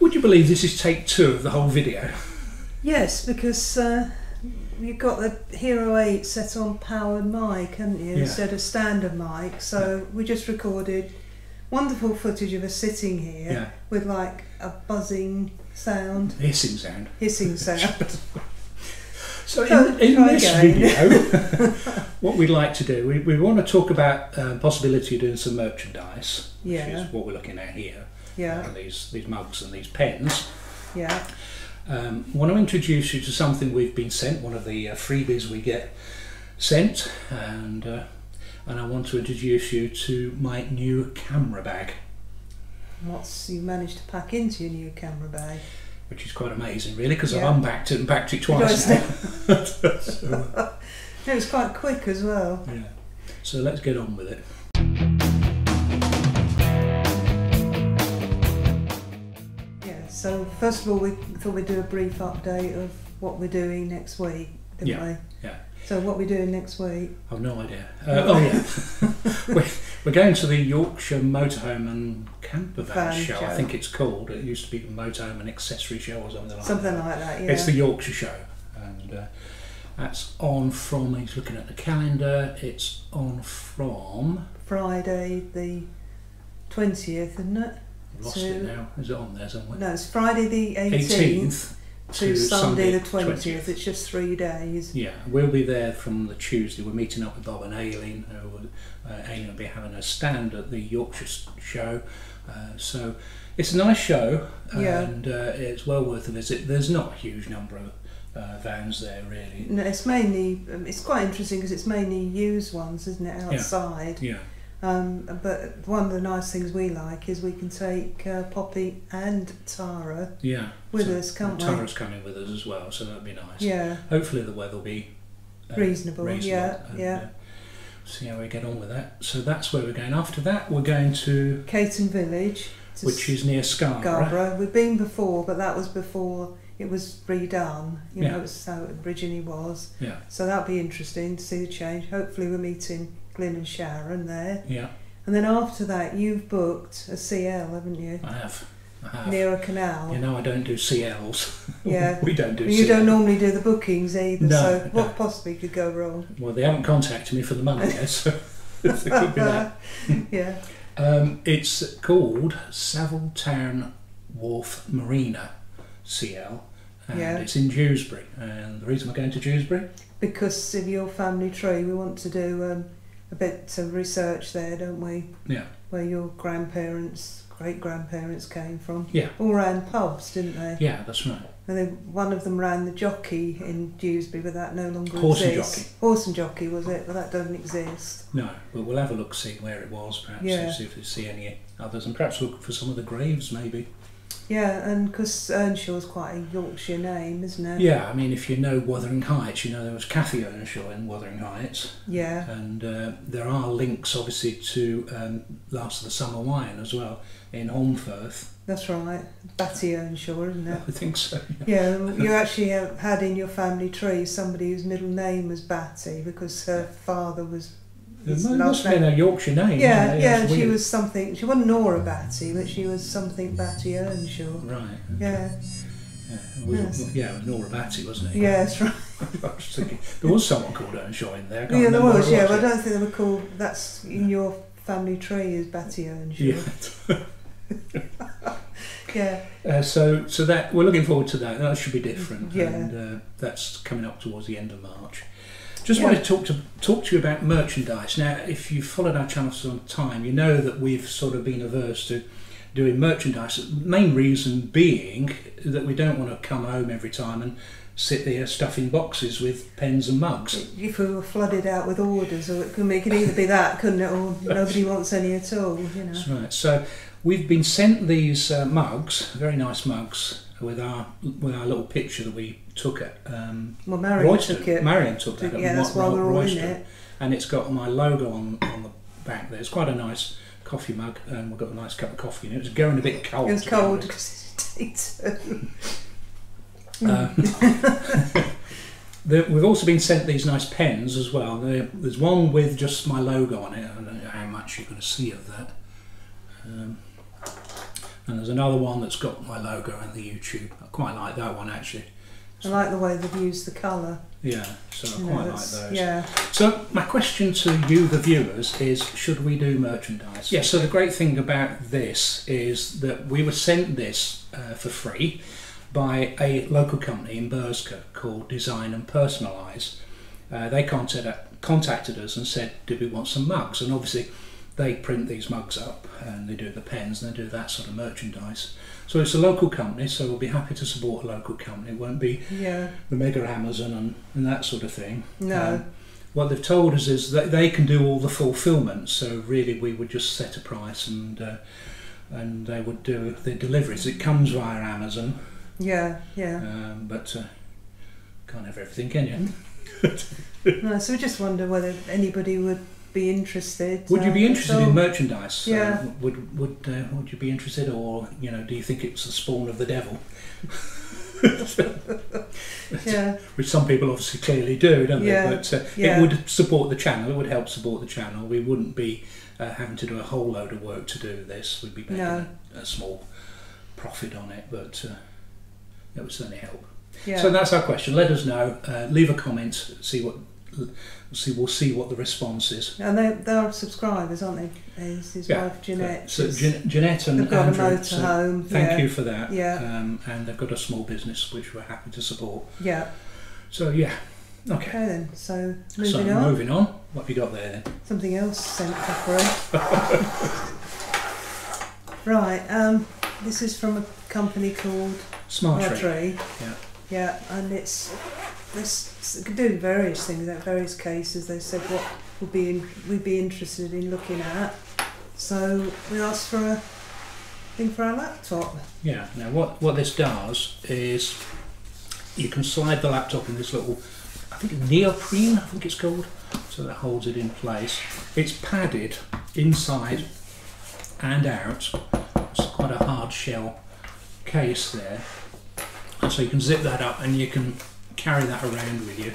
Would you believe this is take two of the whole video? Yes, because you've got the Hero 8 set on powered mic, haven't you, instead of standard mic. So we just recorded wonderful footage of us sitting here with like a buzzing sound. Hissing sound. Hissing sound. So in this video, what we'd like to do, we want to talk about the possibility of doing some merchandise, which is what we're looking at here, and these mugs and these pens. Yeah. I want to introduce you to something we've been sent, one of the freebies we get sent, and I want to introduce you to my new camera bag. What's you managed to pack into your new camera bag? Which is quite amazing, really, because I've unpacked it and packed it twice. So, it was quite quick as well. Yeah. So let's get on with it. Yeah. So first of all, we thought we'd do a brief update of what we're doing next week, didn't we? Yeah. So what we're doing next week? I've no idea. We're going to the Yorkshire Motorhome and Campervan Show, I think it's called. It used to be Motorhome and Accessory Show or something like that. Something like that, yeah. It's the Yorkshire Show, and that's on from, he's looking at the calendar, it's on from... Friday the 20th, isn't it? I've lost it now. Is it on there somewhere? No, it's Friday the 18th to Sunday the 20th. It's just 3 days. Yeah, we'll be there from the Tuesday. We're meeting up with Bob and Aileen. Aileen will be having a stand at the Yorkshire Show. So it's a nice show, and it's well worth a visit. There's not a huge number of vans there, really. No, it's mainly, it's quite interesting because it's mainly used ones, isn't it, outside? Yeah. But one of the nice things we like is we can take Poppy and Tara with us, can't we? Tara's coming with us as well, so that'd be nice. Yeah. Hopefully the weather will be reasonable. See how we get on with that. So that's where we're going. After that, we're going to Caton Village, which is near Scarborough. We've been before, but that was before it was redone. You know, it's how it originally was. Yeah. So that'll be interesting to see the change. Hopefully, we're meeting Glyn and Sharon there. Yeah. And then after that, you've booked a CL, haven't you? I have. Near a canal. You know, I don't do CLs. Yeah. We don't do CLs. You don't normally do the bookings either, no, so what possibly could go wrong? Well, they haven't contacted me for the money yet, so it could be that. Yeah. It's called Savile Town Wharf Marina CL, and it's in Dewsbury. And the reason we're going to Dewsbury? Because of your family tree, we want to do a bit of research there, don't we? Yeah. Where your grandparents, great-grandparents came from. Yeah. All ran pubs, didn't they? Yeah, that's right. And then one of them ran the Jockey in Dewsbury, but that no longer exists. Horse and Jockey. Horse and Jockey, was it? But that doesn't exist. No, but we'll have a look, see where it was, perhaps, see if we see any others, and perhaps look for some of the graves, maybe. Yeah, and because Earnshaw's quite a Yorkshire name, isn't it? Yeah, I mean, if you know Wuthering Heights, you know there was Cathy Earnshaw in Wuthering Heights. Yeah. And there are links, obviously, to Last of the Summer Wine as well, in Holmfirth. That's right. Batty Earnshaw, isn't it? I think so. Yeah, you actually had in your family tree somebody whose middle name was Batty because her father was... It must have been a Yorkshire name. Yeah, yeah, she was something, she wasn't Nora Batty, but she was something Batty Earnshaw. Right. Okay. Yeah. Yeah, it was Nora Batty, wasn't it? Yeah, that's right. I was thinking, there was someone called Earnshaw in there. Yeah, there was, yeah, but I don't think they were called, that's in your family tree is Batty Earnshaw. Yeah. Yeah. So that, we're looking forward to that, that should be different. Yeah. And that's coming up towards the end of March. Just want to talk to you about merchandise. Now, if you've followed our channel for some time, you know that we've sort of been averse to doing merchandise. The main reason being that we don't want to come home every time and sit there stuffing boxes with pens and mugs. If we were flooded out with orders, or it could either be that, couldn't it, or nobody wants any at all. You know. That's right. So we've been sent these mugs, very nice mugs, with our little picture that we took at Marion took that at Royster, and it's got my logo on the back there. It's quite a nice coffee mug, and we've got a nice cup of coffee in it. It's going a bit cold. It was cold because it's day two. We've also been sent these nice pens as well. There's one with just my logo on it, and much you're going to see of that. And there's another one that's got my logo and the YouTube. I quite like that one actually. So, I like the way they've used the colour. Yeah, so I quite like those. Yeah. So my question to you, the viewers, is should we do merchandise? Yeah, so the great thing about this is that we were sent this for free by a local company in Burscough called Design and Personalise. They contacted us and said, do we want some mugs? And obviously they print these mugs up and they do the pens and they do that sort of merchandise. So it's a local company, so we'll be happy to support a local company. It won't be the mega Amazon and that sort of thing. No. What they've told us is that they can do all the fulfilment, so really we would just set a price and they would do the deliveries. It comes via Amazon. Yeah, yeah. But can't have everything, can you? No, so we just wonder whether anybody would be interested. Would you be interested in merchandise? Yeah. Would you be interested, or you know, do you think it's the spawn of the devil? Yeah. Which some people obviously clearly do, don't they? But it would support the channel. It would help support the channel. We wouldn't be having to do a whole load of work to do this. We'd be making a small profit on it, but that would certainly help. Yeah. So that's our question. Let us know. Leave a comment. See what. So we'll see what the response is. And they're subscribers, aren't they? His wife Jeanette. So Jeanette and they've got Andrew, a motorhome. So thank you for that. Yeah. And they've got a small business which we're happy to support. Yeah. So yeah. Okay. Okay then. So moving on. What have you got there then? Something else sent through. Right. This is from a company called Smatree. Yeah. Yeah, and it's. They could do various things, like various cases. They said what we'd be interested in looking at. So we asked for a thing for our laptop. Yeah. Now what this does is you can slide the laptop in this little, I think neoprene, I think it's called. So that holds it in place. It's padded inside and out. It's quite a hard shell case there, and so you can zip that up and you can carry that around with you.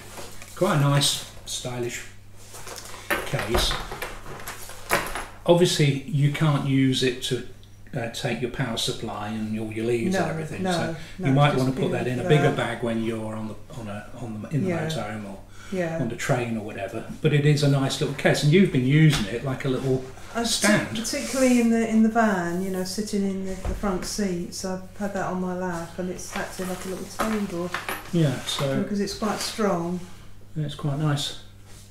Quite a nice, stylish case. Obviously, you can't use it to take your power supply and all your leads and everything. No, so you might want to put that in a bigger bag when you're in the motorhome or on the train or whatever. But it is a nice little case, and you've been using it like a little stand. Particularly in the van, you know, sitting in the front seat. So I've had that on my lap, and it's acting like a little table. Yeah, so because it's quite strong. Yeah, it's quite nice.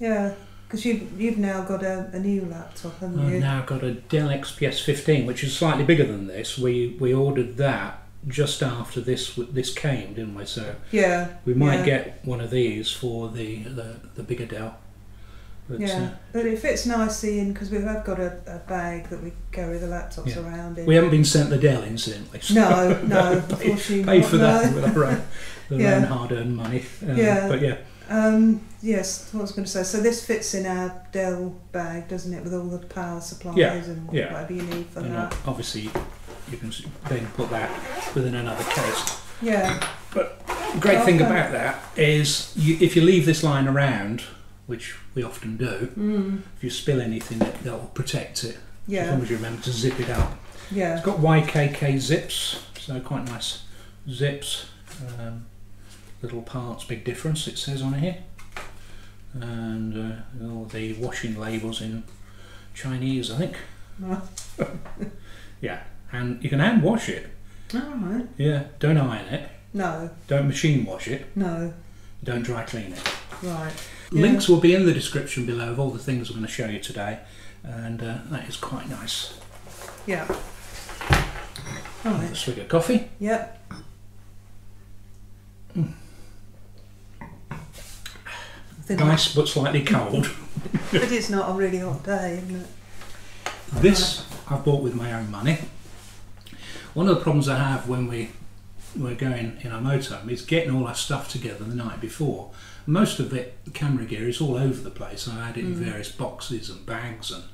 Yeah, because you've now got a new laptop, haven't you? I've now got a Dell XPS 15, which is slightly bigger than this. We ordered that just after this came, didn't we? So yeah, we might get one of these for the bigger Dell. But, but it fits nicely in because we have got a bag that we carry the laptops around in. We haven't been sent the Dell, incidentally. So no, no. Paid for that with our own hard-earned money. But yeah. Yes, what I was going to say. So this fits in our Dell bag, doesn't it, with all the power supplies and whatever you need for that. Obviously, you can then put that within another case. Yeah. But the great thing about that is if you leave this lying around, which we often do, if you spill anything, that will protect it. Yeah. As long as you remember to zip it up. Yeah. It's got YKK zips, so quite nice zips. Little parts, big difference, it says on here. And all the washing labels in Chinese, I think. Yeah, and you can hand wash it. All right. Yeah, don't iron it. No. Don't machine wash it. No. Don't dry clean it. Right. Yeah. Links will be in the description below of all the things we're going to show you today, and that is quite nice. Yeah. Right. A swig of coffee. Yep. Mm. Nice but slightly cold. But it's not a really hot day, isn't it? This I bought with my own money. One of the problems I have when we're going in our motorhome is getting all our stuff together the night before. Most of it, camera gear, is all over the place. I had it in various boxes and bags and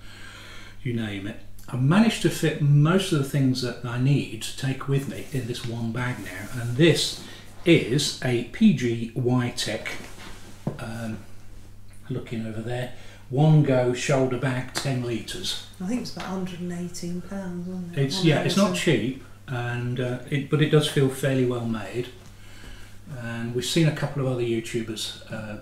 you name it. I managed to fit most of the things that I need to take with me in this one bag now, and this is a PGY Tech, looking over there, one go shoulder bag 10 litres. I think it's about £118, wasn't it? It's, yeah, it's not cheap, and but it does feel fairly well made. And we've seen a couple of other YouTubers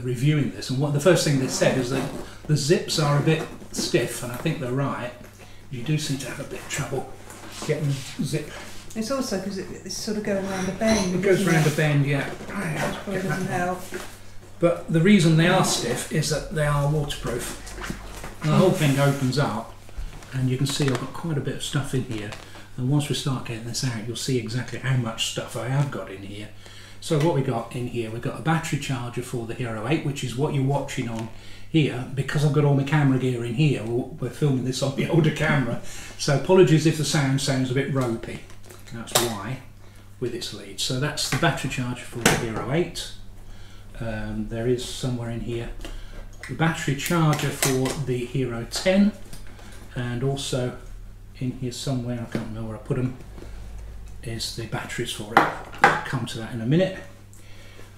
reviewing this, and the first thing they said is that the zips are a bit stiff, and I think they're right. You do seem to have a bit of trouble getting zip. It's also because it's sort of going around a bend. It goes around a bend, yeah. That probably doesn't help. But the reason they are stiff is that they are waterproof. And the whole thing opens up, and you can see I've got quite a bit of stuff in here. And once we start getting this out, you'll see exactly how much stuff I have got in here. So what we got in here, we've got a battery charger for the Hero 8, which is what you're watching on here, because I've got all my camera gear in here. We're filming this on the older camera. So apologies if the sound sounds a bit ropey. That's why, with its lead. So that's the battery charger for the Hero 8. There is somewhere in here the battery charger for the Hero 10, and also in here somewhere, I can't remember where I put them, is the batteries for it. I'll come to that in a minute.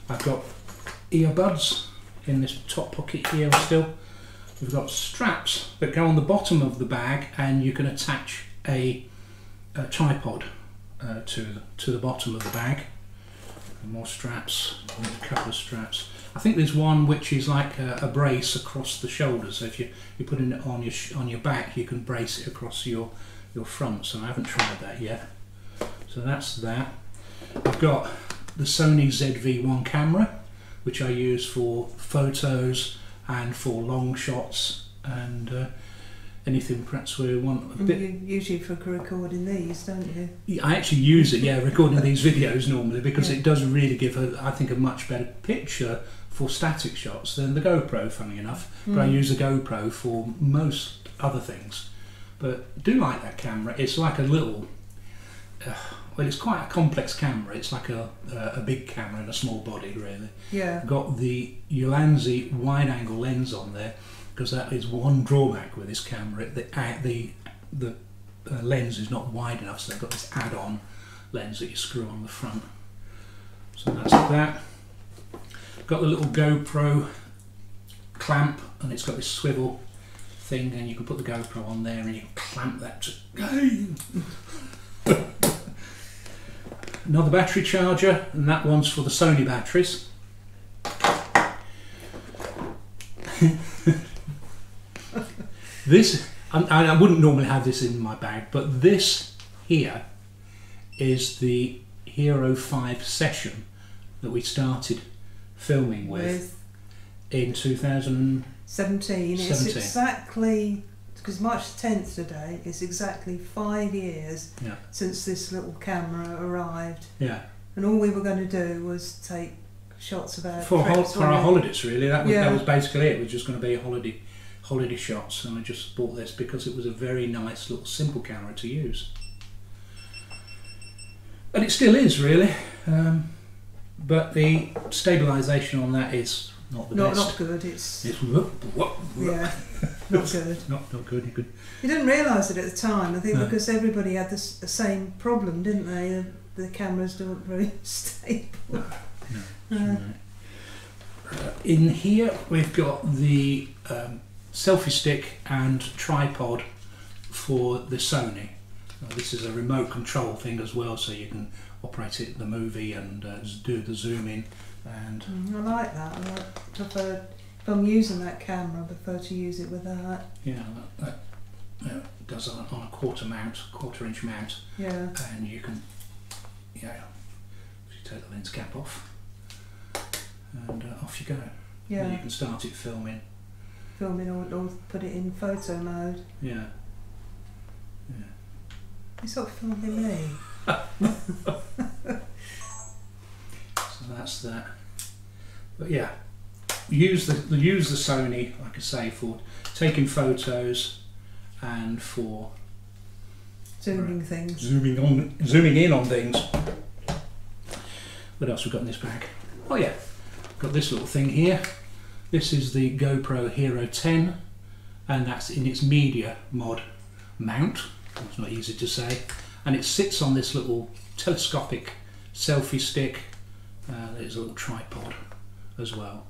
I've got earbuds in this top pocket here still. We've got straps that go on the bottom of the bag, and you can attach a tripod to the bottom of the bag. And more straps, and a couple of straps. I think there's one which is like a brace across the shoulders. So if you're putting it on your back, you can brace it across your front. So I haven't tried that yet. So that's that. I've got the Sony ZV-1 camera, which I use for photos and for long shots and anything perhaps we want a bit. You use it for recording these, don't you? I actually use it, yeah, recording these videos normally, because it does really give, I think, a much better picture for static shots than the GoPro, funny enough. But I use the GoPro for most other things. But I do like that camera. It's like a little, well, it's quite a complex camera. It's like a big camera in a small body, really. Yeah. Got the Ulanzi wide-angle lens on there, because that is one drawback with this camera. The lens is not wide enough, so they've got this add-on lens that you screw on the front. So that's that. Got the little GoPro clamp, and it's got this swivel thing, and you can put the GoPro on there and you clamp that to another battery charger, and that one's for the Sony batteries. This, I wouldn't normally have this in my bag, but this here is the Hero 5 session that we started filming with in 2017. It's exactly, because March 10th today, it's exactly 5 years since this little camera arrived. Yeah. And all we were going to do was take shots of our trips, for our holidays, really. That was basically it. It was just going to be a holiday shots, and I just bought this because it was a very nice little simple camera to use, and it still is, really. But the stabilisation on that is not the best. Not good. It's whoop. Yeah, not good. not good. You didn't realise it at the time, I think, because everybody had the same problem, didn't they? The cameras weren't very stable. No. In here we've got the selfie stick and tripod for the Sony. This is a remote control thing as well, so you can operate it in the movie and do the zoom in. And I like that. If I'm using that camera, I prefer to use it with that. Yeah, that does it on a quarter inch mount. Yeah. And you can, if you take the lens cap off, and off you go. Yeah. And you can start it filming. Or put it in photo mode. Yeah. Yeah. It's not filming me. So that's that. But yeah, use the Sony, like I say, for taking photos and for zooming things. Zooming in on things. What else we got in this bag? Oh yeah, got this little thing here. This is the GoPro Hero 10, and that's in its media mod mount. It's not easy to say. And it sits on this little telescopic selfie stick. There's a little tripod as well.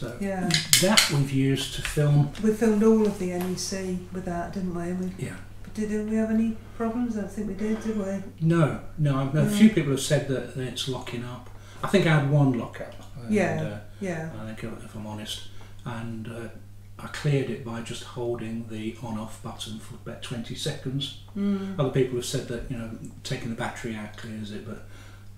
So yeah, that we've used to film. We filmed all of the NEC with that, didn't we? Yeah. Did we have any problems? I don't think we did we? No, no. A few people have said that it's locking up. I think I had one lock up. And, I think, if I'm honest, and I cleared it by just holding the on-off button for about 20 seconds. Other people have said that, you know, taking the battery out clears it, but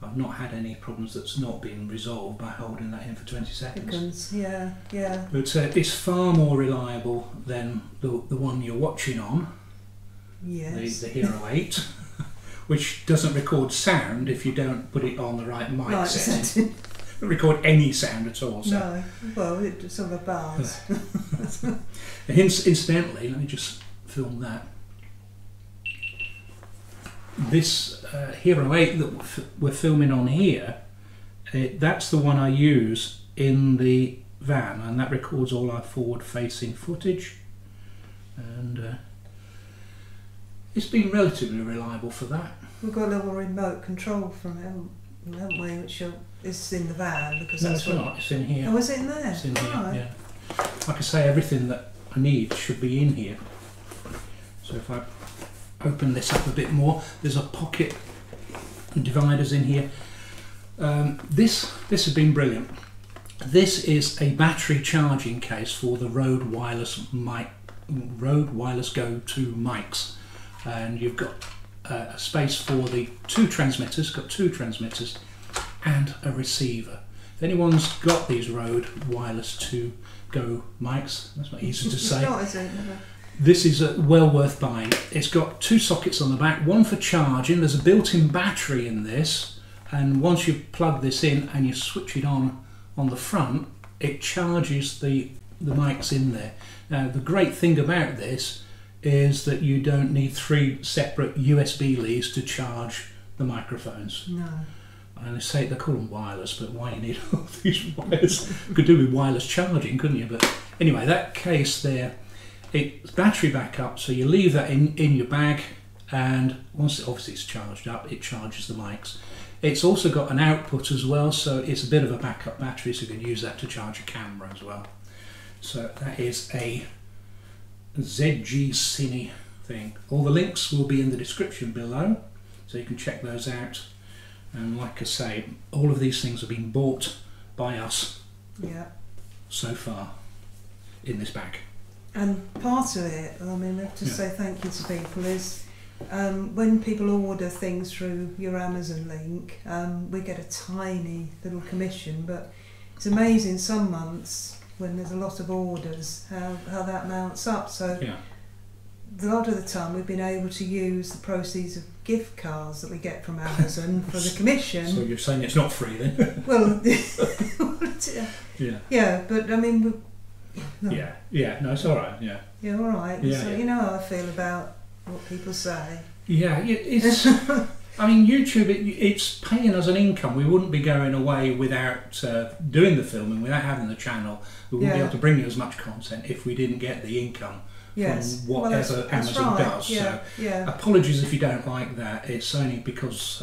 I've not had any problems that's not been resolved by holding that in for 20 seconds. Yeah, yeah. But it's far more reliable than the one you're watching on. Yes. The Hero 8, which doesn't record sound if you don't put it on the right mic setting. It doesn't record any sound at all. So. No, well, it's on the bars. Incidentally, let me just film that. This Hero 8 that we're filming on here, that's the one I use in the van, and that records all our forward-facing footage. And it's been relatively reliable for that. We've got a little remote control from it, haven't we? Which is in the van because that's not. It's in here. Oh, is it in there? It's in here. Right. Yeah. Like I say, everything that I need should be in here. So if I open this up a bit more, there's a pocket dividers in here. This has been brilliant. This is a battery charging case for the Rode Wireless mic, Rode Wireless Go 2 mics. And you've got a space for the two transmitters, got two transmitters and a receiver. If anyone's got these Rode Wireless 2 Go mics, that's not easy to say. No, it's not, this is well worth buying. It's got two sockets on the back, one for charging, there's a built-in battery in this, and once you plug this in and you switch it on the front, it charges the mics in there. Now the great thing about this is that you don't need three separate USB leads to charge the microphones. No. And they say they call them wireless, but why you need all these wires? Could do with wireless charging, couldn't you? But anyway, that case there, it's battery backup, so you leave that in your bag, and once obviously it's charged up, it charges the mics. It's also got an output as well, so it's a bit of a backup battery, so you can use that to charge a camera as well. So that is a ZG Cine thing. All the links will be in the description below, so you can check those out. And like I say, all of these things have been bought by us so far in this bag. And part of it, I mean, I have to say thank you to people, is when people order things through your Amazon link, we get a tiny little commission, but it's amazing some months when there's a lot of orders, how that mounts up. So a lot of the time we've been able to use the proceeds of gift cards that we get from Amazon for the commission. So you're saying it's not free then? Well, but I mean... no, it's all right, Yeah, all right. Yeah, so you know how I feel about what people say. Yeah, it's... I mean, YouTube, it's paying us an income. We wouldn't be going away without doing the filming, without having the channel. We wouldn't be able to bring you as much content if we didn't get the income from whatever that's Amazon does. So apologies if you don't like that. It's only because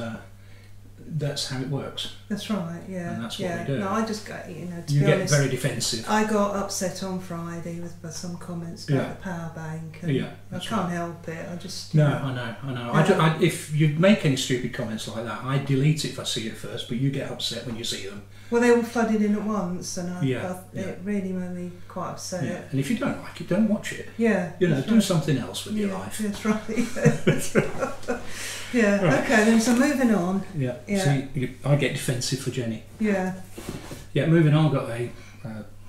that's how it works. That's right, and that's what we do. No, I just got, you know, to be honest, very defensive. I got upset on Friday with some comments about the power bank. And I can't help it. I just... No, I know. If you make any stupid comments like that, I delete it if I see it first, but you get upset when you see them. Well, they all flooded in at once, and it really made me quite upset. Yeah. And if you don't like it, don't watch it. Yeah. You know, do something else with your life. That's right. Right. Okay, then, so moving on. See, I get defensive for Jenny. Yeah, moving on, I've got a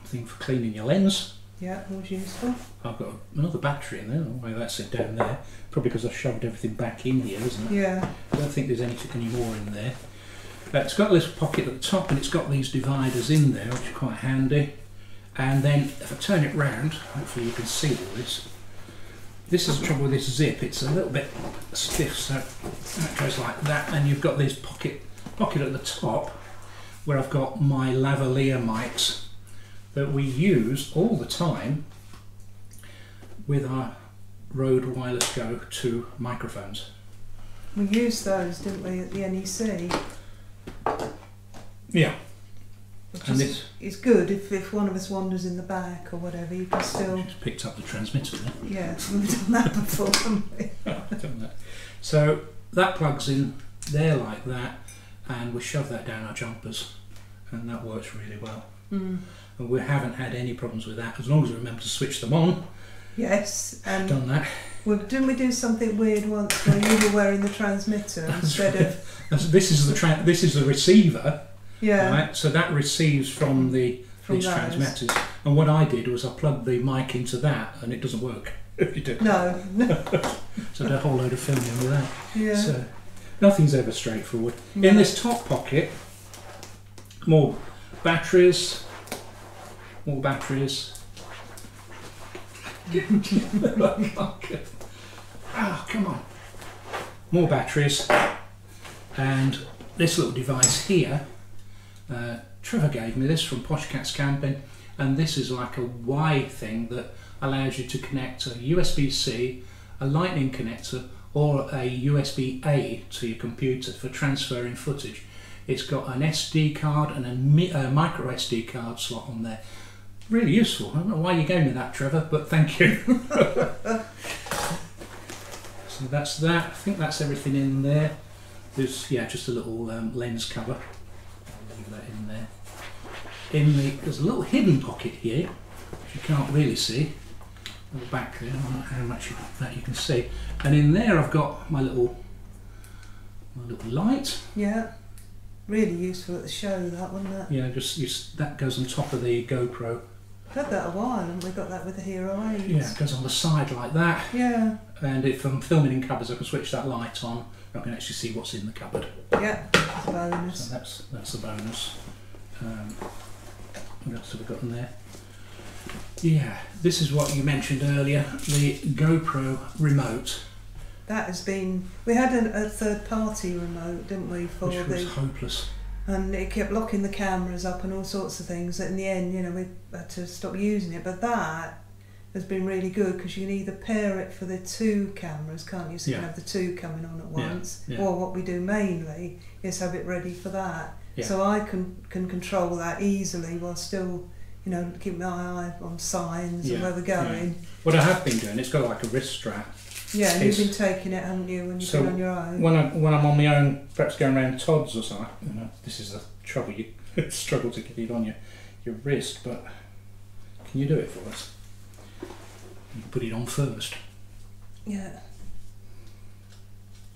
thing for cleaning your lens. Yeah, always useful. I've got another battery in there. Well, that's it down there. Probably because I shoved everything back in here, isn't it? Yeah. I don't think there's anything anymore in there. It's got a little pocket at the top, and it's got these dividers in there, which are quite handy. And then if I turn it round, hopefully you can see all this. This is the trouble with this zip, it's a little bit stiff, so it goes like that, and you've got this pocket at the top where I've got my lavalier mics that we use all the time with our Rode Wireless Go 2 microphones. We used those, didn't we, at the NEC? Yeah. It's good if one of us wanders in the back or whatever, you can still... She's picked up the transmitter there. Yeah, we've done that before, haven't we? Oh, I've done that. So that plugs in there like that, and we shove that down our jumpers, and that works really well. Mm. And we haven't had any problems with that, as long as we remember to switch them on. Yes. And done that. Well, didn't we do something weird once when you were wearing the transmitter instead of... This is the receiver. Yeah. Right? So that receives from these transmitters. And what I did was I plugged the mic into that, and it doesn't work if you do. No. So I did a whole load of filming with that. Yeah. So nothing's ever straightforward. No. In this top pocket, more batteries. More batteries. Oh, come on. More batteries. And this little device here, Trevor gave me this from Posh Cats Camping, and this is like a Y thing that allows you to connect a USB-C, a lightning connector, or a USB-A to your computer for transferring footage. It's got an SD card and a micro SD card slot on there. Really useful. I don't know why you gave me that, Trevor, but thank you. So that's that. I think that's everything in there. There's, yeah, just a little lens cover. I'll leave that in there. There's a little hidden pocket here, which you can't really see. A little back there. I don't know how much of that you can see. And in there, I've got my little light. Yeah. Really useful at the show, that, wasn't it? Yeah, that goes on top of the GoPro. We've had that a while, and we got that with the Hero 8. Yeah, it goes on the side like that. Yeah. And if I'm filming in cupboards, I can switch that light on. I can actually see what's in the cupboard. Yeah, that's a bonus. So that's a bonus. What else have we got in there? Yeah, this is what you mentioned earlier, the GoPro remote. That has been... We had a third-party remote, didn't we? Which was hopeless. And it kept locking the cameras up and all sorts of things. In the end, you know, we had to stop using it. But that has been really good because you can either pair it for the two cameras, can't you? So you can have the two coming on at once. Yeah. Or what we do mainly is have it ready for that. Yeah. So I can control that easily while still, you know, keep my eye on signs and where we're going. Yeah. What I have been doing, it's got like a wrist strap. Yeah, and you've been taking it, haven't you, when you've been on your own? When I'm on my own, perhaps going around Todd's or something, you know, this is the trouble, you struggle to keep it on your wrist, but can you do it for us? You put it on first. Yeah.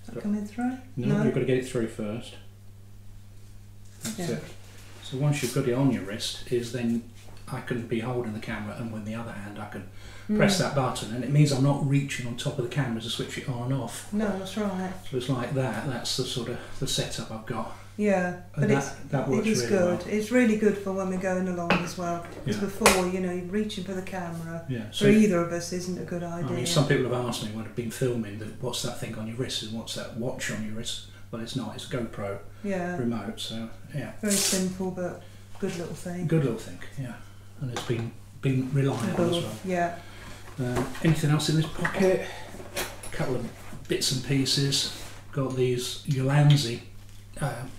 Is that coming through? No, you've got to get it through first. That's it. So once you've got it on your wrist, then I can be holding the camera, and with the other hand I can press that button, and it means I'm not reaching on top of the camera to switch it on and off. No, that's right. So it's like that. That's the sort of the setup I've got. Yeah, and but that works. It is really good. Well. It's really good for when we're going along as well. Because before, you know, reaching for the camera for either of us isn't a good idea. I mean, some people have asked me when I've been filming, what's that thing on your wrist and what's that watch on your wrist? Well, it's not. It's a GoPro remote. So yeah, very simple but good little thing. Good little thing. Yeah, and it's been reliable as well. Yeah. Anything else in this pocket? A couple of bits and pieces. Got these Ulanzi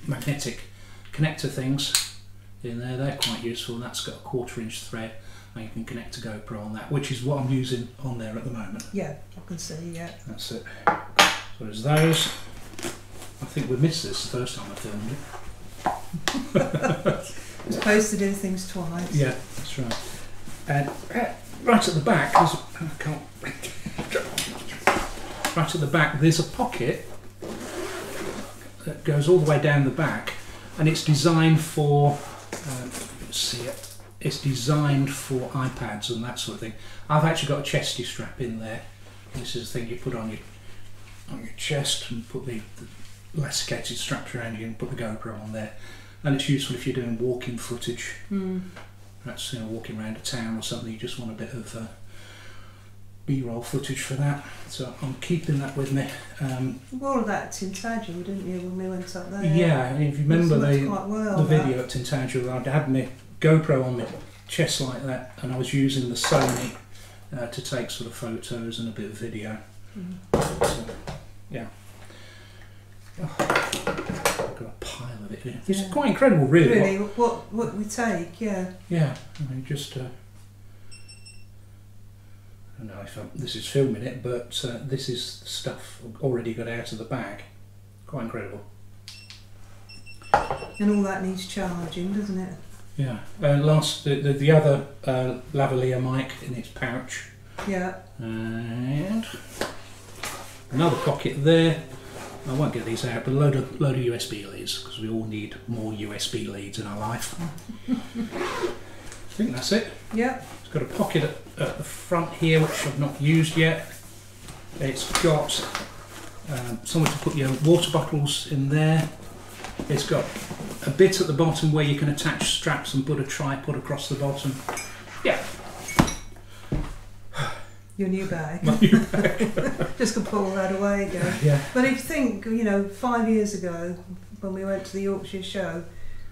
magnetic connector things in there. They're quite useful. That's got a 1/4 inch thread, and you can connect a GoPro on that, which is what I'm using on there at the moment. Yeah, I can see. Yeah. That's it. So there's those. I think we missed this the first time I filmed it. We're supposed to do things twice. Yeah, that's right. And right at the back, there's a pocket that goes all the way down the back, and it's designed for it's designed for iPads and that sort of thing. I've actually got a chesty strap in there. This is the thing you put on your chest and put the elasticated straps around you and put the GoPro on there, and it's useful if you're doing walking footage. Mm. That's, you know, walking around a town or something, you just want a bit of B-roll footage for that. So I'm keeping that with me. You wore that at Tintagel, didn't you, when we went up there? Yeah, and if you remember the video at Tintagel, I'd had my GoPro on my chest like that, and I was using the Sony to take sort of photos and a bit of video. Mm. So, yeah. Oh, I've got a pile of it here. It's quite incredible, really. Really, what we take, yeah. Yeah, I mean, just... I don't know if this is filming it, but this is stuff already got out of the bag. Quite incredible. And all that needs charging, doesn't it? Yeah. Last, the other lavalier mic in its pouch. Yeah. And another pocket there. I won't get these out, but a load of USB leads, because we all need more USB leads in our life. I think that's it. Yeah. It's got a pocket at the front here, which I've not used yet. It's got somewhere to put your water bottles in there. It's got a bit at the bottom where you can attach straps and put a tripod across the bottom. Yeah. Your new bag. My new bag. Just gonna pull that away again. Yeah. But if you think, you know, 5 years ago when we went to the Yorkshire show,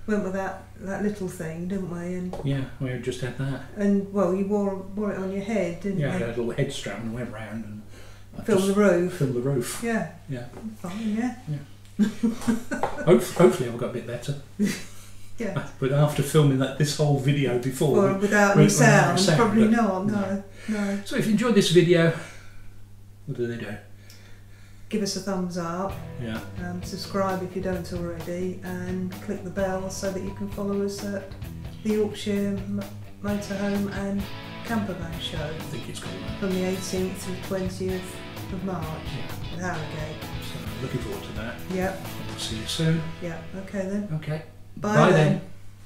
went with that little thing, didn't we? And yeah, we just had that. And well, you wore it on your head, didn't you? Yeah, I had a little head strap and went round and filled the roof. Filled the roof. Yeah. Yeah. Fine. Yeah. Yeah. Hopefully I've got a bit better. Yeah. But after filming this whole video before, well, without any sound, probably not. No. So if you enjoyed this video, what do? Give us a thumbs up. Yeah. Subscribe if you don't already, and click the bell so that you can follow us at the Yorkshire Motorhome and Campervan Show. I think it's called that. From the 18th to the 20th of March. Yeah. With Harrogate. So looking forward to that. Yep. We'll see you soon. Yeah. Okay then. Okay. Bye then.